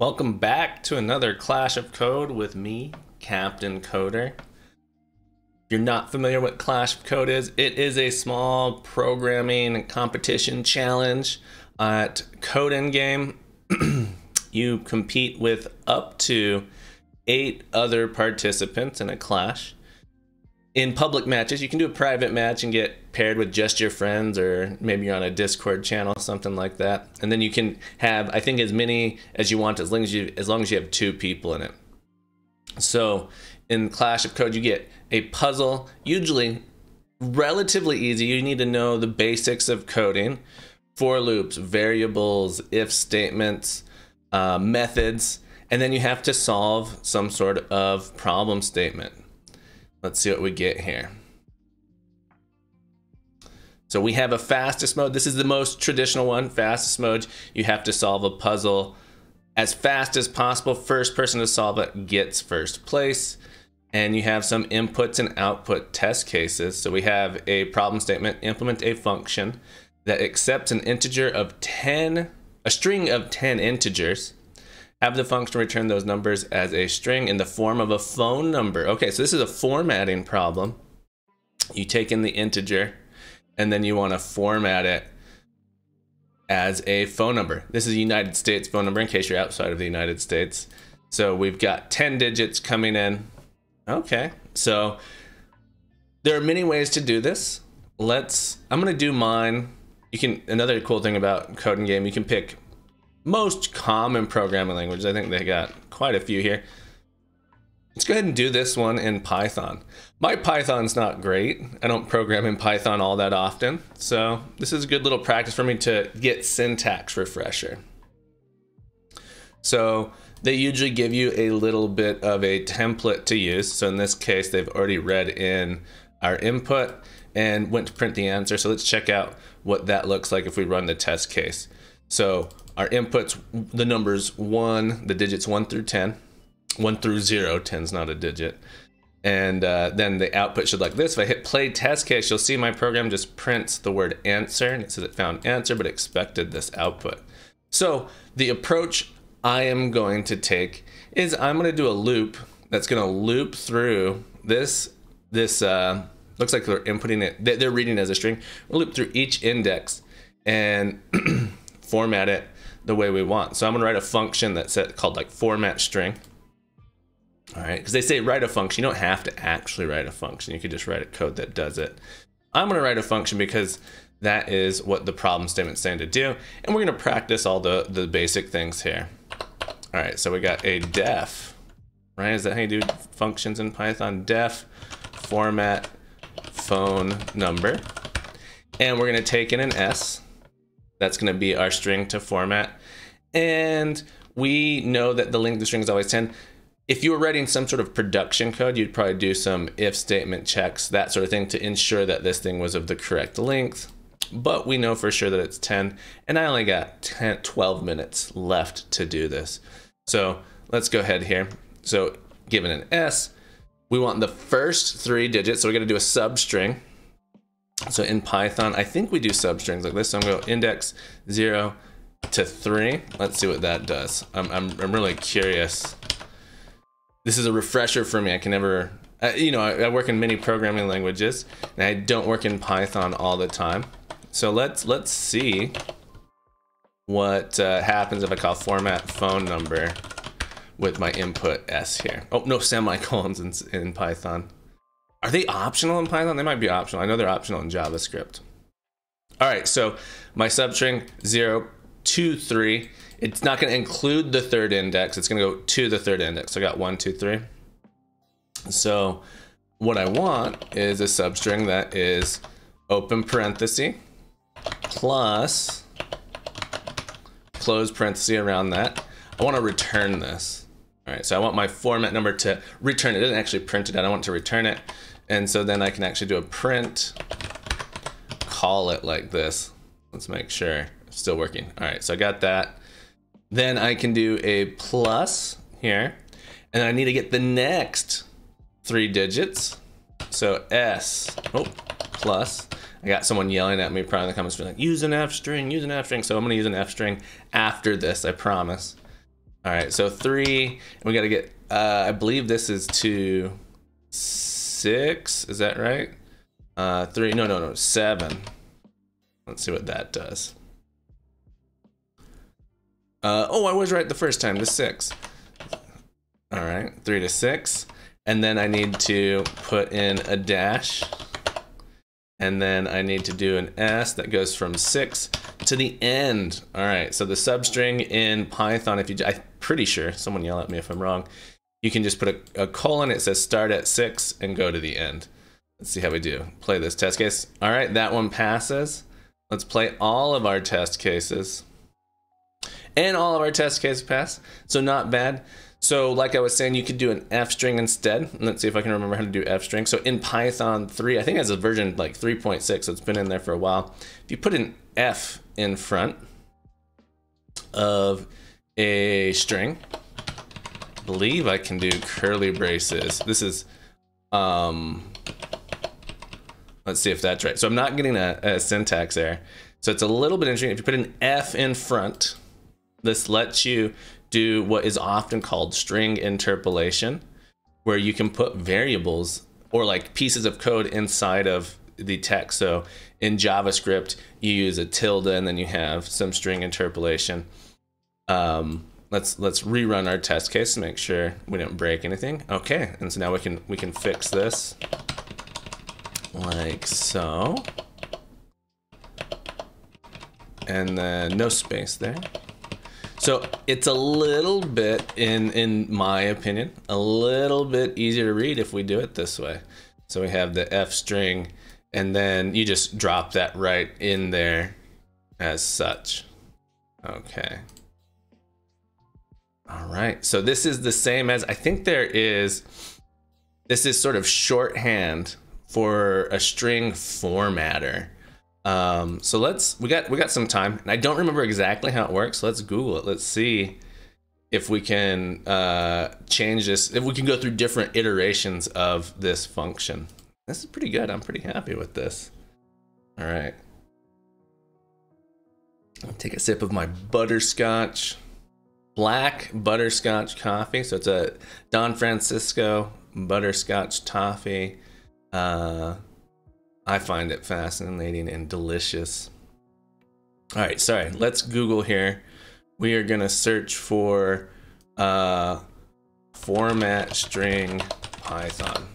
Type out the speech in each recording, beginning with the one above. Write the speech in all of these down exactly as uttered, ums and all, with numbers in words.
Welcome back to another Clash of Code with me, Captain Coder. If you're not familiar with Clash of Code is, it is a small programming competition challenge at CodinGame. You compete with up to eight other participants in a clash. In public matches, you can do a private match and get paired with just your friends, or maybe you're on a Discord channel, something like that. And then you can have, I think, as many as you want, as long as you, as long as you have two people in it. So in Clash of Code, you get a puzzle, usually relatively easy. You need to know the basics of coding: for loops, variables, if statements, uh, methods, and then you have to solve some sort of problem statement. Let's see what we get here. So we have a fastest mode. This is the most traditional one, fastest mode. You have to solve a puzzle as fast as possible. First person to solve it gets first place. And you have some inputs and output test cases. So we have a problem statement: implement a function that accepts an integer of ten, a string of ten integers. Have the function return those numbers as a string in the form of a phone number. Okay, so this is a formatting problem. You take in the integer and then you want to format it as a phone number. This is a United States phone number in case you're outside of the United States. So we've got ten digits coming in. Okay, so there are many ways to do this. Let's, I'm gonna do mine. You can, another cool thing about CodinGame, you can pick most common programming languages. I think they got quite a few here. Let's go ahead and do this one in Python. My Python's not great. I don't program in Python all that often. So this is a good little practice for me to get syntax refresher. So they usually give you a little bit of a template to use. So in this case, they've already read in our input and went to print the answer. So let's check out what that looks like if we run the test case. So our inputs, the numbers one, the digits one through ten, one through zero, ten's not a digit. And uh, then the output should look like this. If I hit play test case, you'll see my program just prints the word answer, and it says it found answer, but expected this output. So the approach I am going to take is I'm gonna do a loop that's gonna loop through this, this uh, looks like they're inputting it, they're reading it as a string. We'll loop through each index and format it the way we want. So I'm gonna write a function that's called like format string. All right, because they say write a function. You don't have to actually write a function. You could just write a code that does it. I'm gonna write a function because that is what the problem statement's saying to do. And we're gonna practice all the, the basic things here. All right, so we got a def, right? Is that how you do functions in Python? Def format phone number. And we're gonna take in an S. That's gonna be our string to format. And we know that the length of the string is always ten. If you were writing some sort of production code, you'd probably do some if statement checks, that sort of thing, to ensure that this thing was of the correct length. But we know for sure that it's ten, and I only got ten, twelve minutes left to do this. So let's go ahead here. So given an S, we want the first three digits, so we're gonna do a substring. So in Python, I think we do substrings like this. So I'm going to go index zero to three. Let's see what that does. I'm, I'm, I'm really curious. This is a refresher for me. I can never, uh, you know, I, I work in many programming languages and I don't work in Python all the time. So let's, let's see what uh, happens if I call format phone number with my input S here. Oh, no semicolons in, in Python. Are they optional in Python? They might be optional. I know they're optional in JavaScript. All right, so my substring zero, two, three. It's not gonna include the third index. It's gonna go to the third index. So I got one, two, three. So what I want is a substring that is open parenthesis plus close parenthesis around that. I wanna return this. All right, so I want my format number to return. It doesn't actually print it out. I want to return it. And so then I can actually do a print, call it like this. Let's make sure it's still working. All right, so I got that. Then I can do a plus here, and I need to get the next three digits. So S, oh, plus. I got someone yelling at me probably in the comments, like, use an F string, use an F string. So I'm gonna use an F string after this, I promise. All right, so three, and we got to get, uh, I believe this is to six, is that right? Uh, three, no, no, no, seven. Let's see what that does. Uh, oh, I was right the first time, the six. All right, three to six. And then I need to put in a dash. And then I need to do an S that goes from six to the end. All right, so the substring in Python, if you, I'm pretty sure, someone yell at me if I'm wrong, you can just put a, a colon, it says start at six and go to the end. Let's see how we do. Play this test case. All right, that one passes. Let's play all of our test cases. And all of our test cases pass, so not bad. So like I was saying, you could do an F string instead. Let's see if I can remember how to do F string. So in Python three, I think that's a version like three point six, so it's been in there for a while. If you put an F in front of a string, I believe I can do curly braces. This is, um, let's see if that's right. So I'm not getting a, a syntax error. So it's a little bit interesting. If you put an F in front, this lets you do what is often called string interpolation, where you can put variables or like pieces of code inside of the text. So in JavaScript, you use a tilde and then you have some string interpolation. Um, let's let's rerun our test case to make sure we didn't break anything. Okay, and so now we can we can fix this like so, and then no space there. So it's a little bit, in, in my opinion, a little bit easier to read if we do it this way. So we have the F string, and then you just drop that right in there as such. Okay. All right, so this is the same as, I think there is, this is sort of shorthand for a string formatter. Um, so let's, we got, we got some time, and I don't remember exactly how it works. So let's Google it. Let's see if we can, uh, change this, if we can go through different iterations of this function. This is pretty good. I'm pretty happy with this. All right. I'll take a sip of my butterscotch, black butterscotch coffee. So it's a Don Francisco butterscotch toffee. Uh, I find it fascinating and delicious. All right, sorry, let's Google here. We are gonna search for uh, format string Python.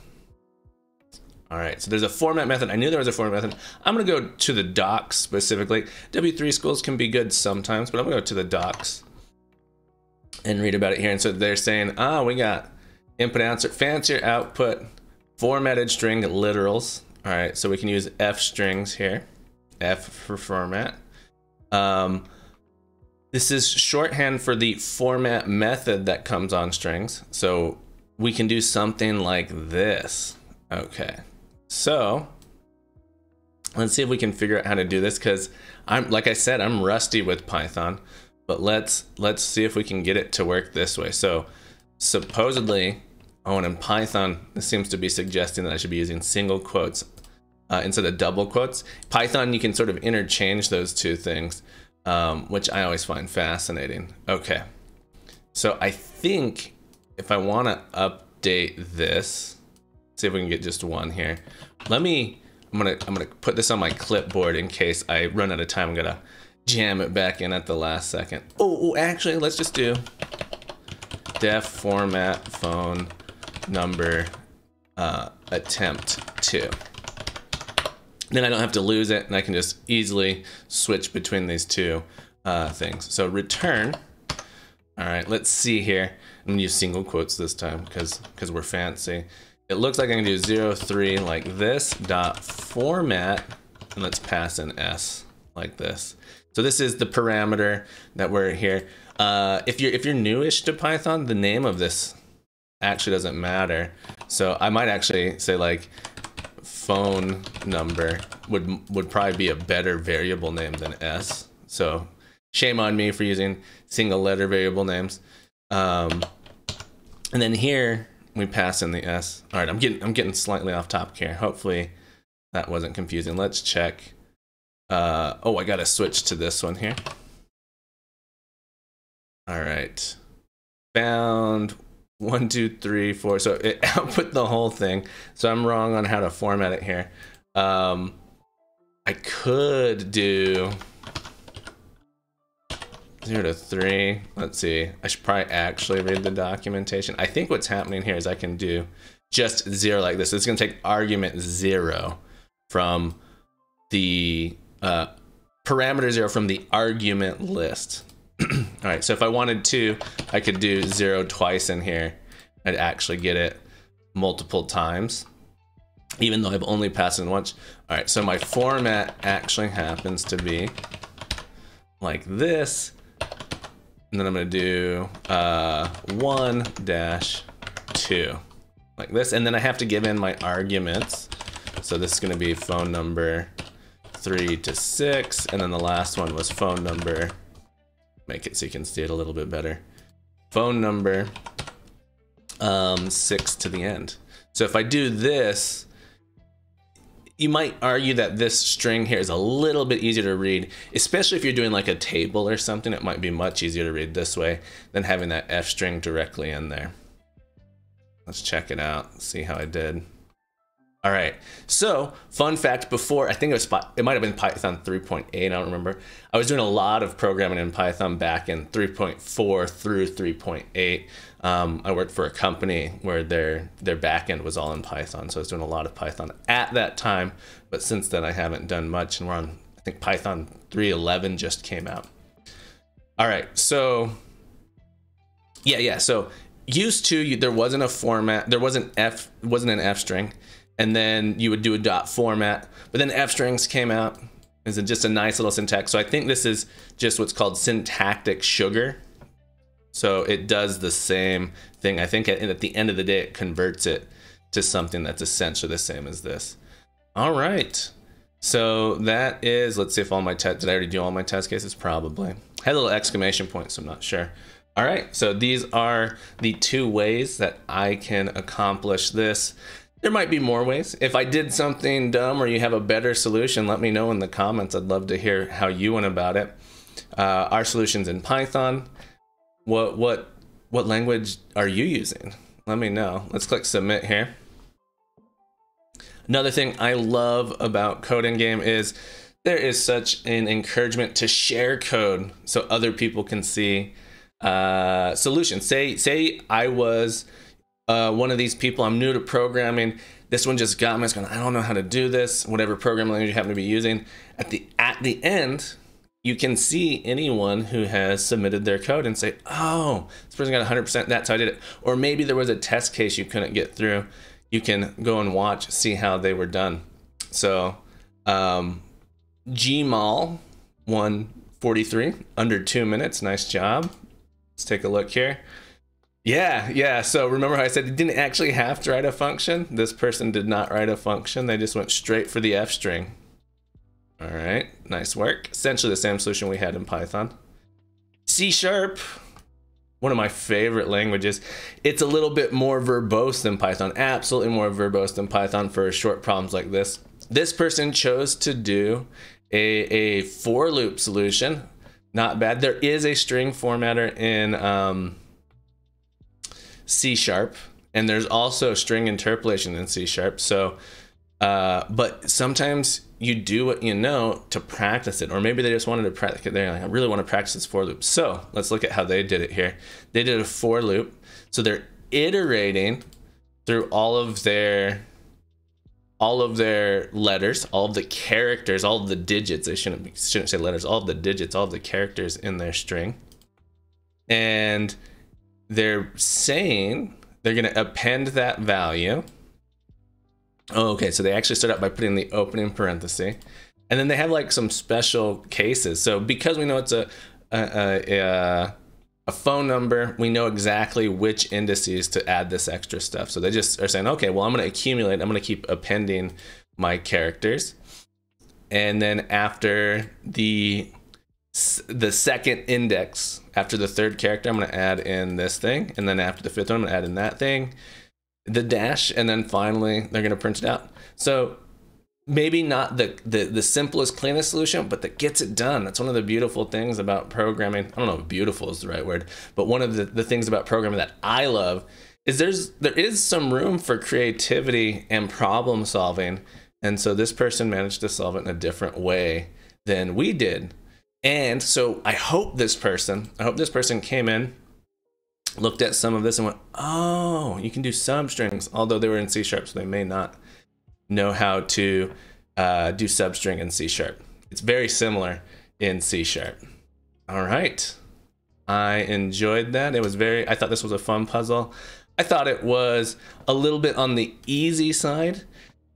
All right, so there's a format method. I knew there was a format method. I'm gonna go to the docs specifically. W three schools can be good sometimes, but I'm gonna go to the docs and read about it here. And so they're saying, ah, oh, we got input, answer, fancier output, formatted string literals. All right, so we can use F strings here, F for format. Um, this is shorthand for the format method that comes on strings. So we can do something like this. Okay, so let's see if we can figure out how to do this, because I'm, like I said, I'm rusty with Python, but let's let's see if we can get it to work this way. So supposedly, oh, and in Python, this seems to be suggesting that I should be using single quotes Uh, instead of double quotes. Python, you can sort of interchange those two things, um, which I always find fascinating. Okay, so I think if I want to update this, see if we can get just one here. Let me, I'm gonna, I'm gonna put this on my clipboard in case I run out of time. I'm gonna jam it back in at the last second. Oh, oh actually, let's just do def format phone number uh, attempt to. Then I don't have to lose it, and I can just easily switch between these two uh, things. So return. All right, let's see here. I'm gonna use single quotes this time because because we're fancy. It looks like I'm gonna do zero three like this dot format, and let's pass an S like this. So this is the parameter that we're here. Uh, if you're if you're newish to Python, the name of this actually doesn't matter. So I might actually say like phone number would would probably be a better variable name than S. So shame on me for using single letter variable names. Um, and then here we pass in the S. All right, I'm getting I'm getting slightly off topic here. Hopefully that wasn't confusing. Let's check. Uh, oh, I gotta switch to this one here. All right, bound one, two, three, four. So it output the whole thing. So I'm wrong on how to format it here. Um, I could do zero to three. Let's see. I should probably actually read the documentation. I think what's happening here is I can do just zero like this. It's going to take argument zero from the uh, parameter zero from the argument list. All right, so if I wanted to, I could do zero twice in here. I'd actually get it multiple times, even though I've only passed in once. All right, so my format actually happens to be like this. And then I'm going to do uh, one dash two like this. And then I have to give in my arguments. So this is going to be phone number three to six. And then the last one was phone number. Make it so you can see it a little bit better. Phone number um, six to the end. So if I do this, you might argue that this string here is a little bit easier to read, especially if you're doing like a table or something. It might be much easier to read this way than having that F string directly in there. Let's check it out, see how I did. All right, so fun fact, before, I think it was, it might've been Python three point eight, I don't remember. I was doing a lot of programming in Python back in three point four through three point eight. Um, I worked for a company where their, their backend was all in Python. So I was doing a lot of Python at that time, but since then I haven't done much, and we're on, I think Python three eleven just came out. All right, so yeah, yeah. So used to, you, there wasn't a format, there wasn't F, wasn't an F string. And then you would do a dot format, but then F strings came out as just a nice little syntax. So I think this is just what's called syntactic sugar. So it does the same thing. I think at, at the end of the day, it converts it to something that's essentially the same as this. All right. So that is, let's see if all my test, did I already do all my test cases? Probably. I had a little exclamation point, so I'm not sure. All right. So these are the two ways that I can accomplish this. There might be more ways. If I did something dumb or you have a better solution, let me know in the comments. I'd love to hear how you went about it. Uh, our solution's in Python. What, what, what language are you using? Let me know. Let's click submit here. Another thing I love about CodinGame is there is such an encouragement to share code so other people can see uh, solutions. Say, say I was Uh, one of these people, I'm new to programming. This one just got me. It's going, I don't know how to do this. Whatever programming language you happen to be using. At the at the end, you can see anyone who has submitted their code and say, oh, this person got one hundred percent. That's how I did it. Or maybe there was a test case you couldn't get through. You can go and watch, see how they were done. So um, Gmall one forty-three, under two minutes. Nice job. Let's take a look here. Yeah, yeah. So remember how I said you didn't actually have to write a function? This person did not write a function. They just went straight for the F string. All right, nice work. Essentially the same solution we had in Python. C sharp, one of my favorite languages. It's a little bit more verbose than Python, absolutely more verbose than Python for short problems like this. This person chose to do a, a for loop solution. Not bad. There is a string formatter in um, C sharp, and there's also string interpolation in C sharp. So, uh, but sometimes you do what you know to practice it, or maybe they just wanted to practice it. They're like, I really want to practice this for loop. So let's look at how they did it here. They did a for loop. So they're iterating through all of their, all of their letters, all of the characters, all of the digits. They shouldn't, shouldn't say letters, all of the digits, all of the characters in their string. And they're saying they're going to append that value. Okay, so they actually start out by putting the opening parenthesis, and then they have like some special cases. So because we know it's a a, a a phone number, we know exactly which indices to add this extra stuff. So they just are saying, okay, well, I'm going to accumulate. I'm going to keep appending my characters, and then after the the second index, after the third character, I'm going to add in this thing, and then after the fifth one, I'm going to add in that thing, the dash, and then finally they're going to print it out. So maybe not the, the, the simplest, cleanest solution, but that gets it done. That's one of the beautiful things about programming. I don't know if beautiful is the right word, but one of the, the things about programming that I love is there's, there is some room for creativity and problem solving. And so this person managed to solve it in a different way than we did. And so I hope this person, I hope this person came in, looked at some of this and went, oh, you can do substrings. Although they were in C sharp, so they may not know how to uh, do substring in C sharp. It's very similar in C sharp. All right. I enjoyed that. It was very, I thought this was a fun puzzle. I thought it was a little bit on the easy side.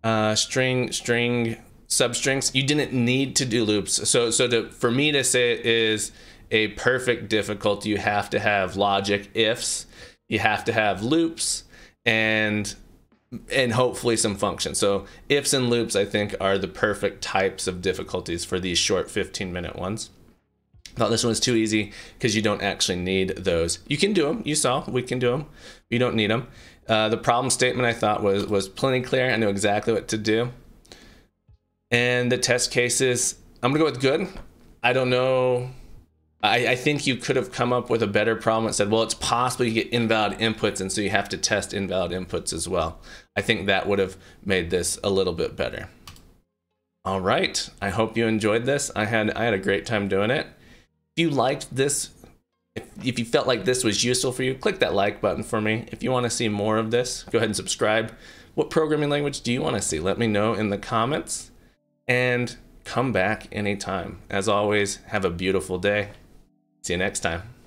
Uh, string, string, substrings. You didn't need to do loops. So, so to, for me to say it is a perfect difficulty, you have to have logic ifs, you have to have loops, and and hopefully some function. So ifs and loops, I think, are the perfect types of difficulties for these short fifteen minute ones. I thought this one's too easy because you don't actually need those. You can do them. You saw we can do them. You don't need them. Uh, the problem statement I thought was was plenty clear. I knew exactly what to do. And the test cases, I'm gonna go with good. I don't know. I, I think you could have come up with a better problem and said, well, it's possible you get invalid inputs, and so you have to test invalid inputs as well. I think that would have made this a little bit better. All right, I hope you enjoyed this. I had I had a great time doing it. If you liked this, if, if you felt like this was useful for you, click that like button for me. If you want to see more of this, go ahead and subscribe. What programming language do you want to see? Let me know in the comments, and come back anytime. As always, have a beautiful day. See you next time.